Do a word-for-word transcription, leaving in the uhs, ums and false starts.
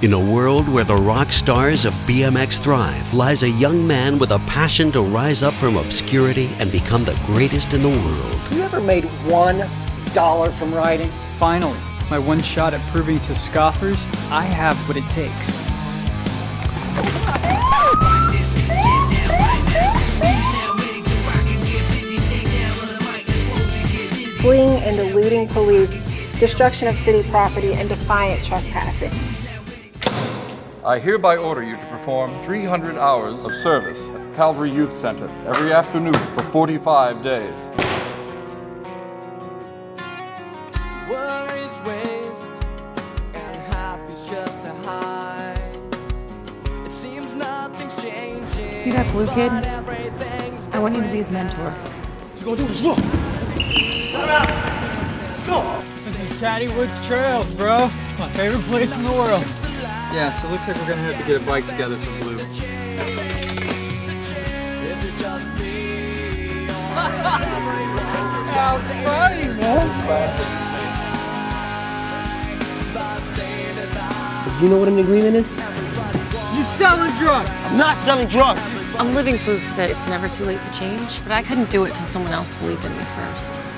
In a world where the rock stars of B M X thrive, lies a young man with a passion to rise up from obscurity and become the greatest in the world. You ever made one dollar from riding? Finally, my one shot at proving to scoffers I have what it takes. Bullying and eluding police, destruction of city property, and defiant trespassing. I hereby order you to perform three hundred hours of service at Calvary Youth Center every afternoon for forty-five days. Worries waste, and happy's just a high. It seems nothing's changing. See that blue kid? I want you to be his mentor. What you gonna do is look! Come out! Let's go! This is Caddy Woods Trails, bro. It's my favorite place in the world. Yeah, so it looks like we're gonna have to get a bike together for Blue. How funny, man! You know what an agreement is? You're selling drugs! I'm not selling drugs! I'm living proof that it's never too late to change, but I couldn't do it till someone else believed in me first.